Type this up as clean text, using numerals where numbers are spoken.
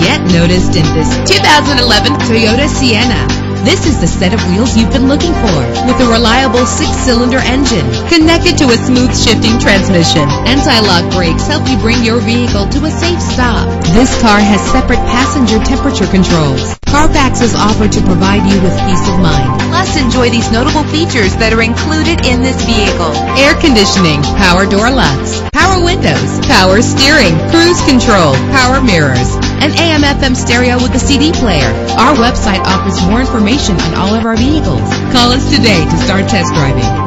Get noticed in this 2011 Toyota Sienna. This is the set of wheels you've been looking for, with a reliable 6-cylinder engine connected to a smooth shifting transmission. Anti-lock brakes help you bring your vehicle to a safe stop. This car has separate passenger temperature controls. Carfax is offered to provide you with peace of mind. Plus, enjoy these notable features that are included in this vehicle: air conditioning, power door locks, power windows, power steering, cruise control, power mirrors, an AM/FM stereo with a CD player. Our website offers more information on all of our vehicles. Call us today to start test driving.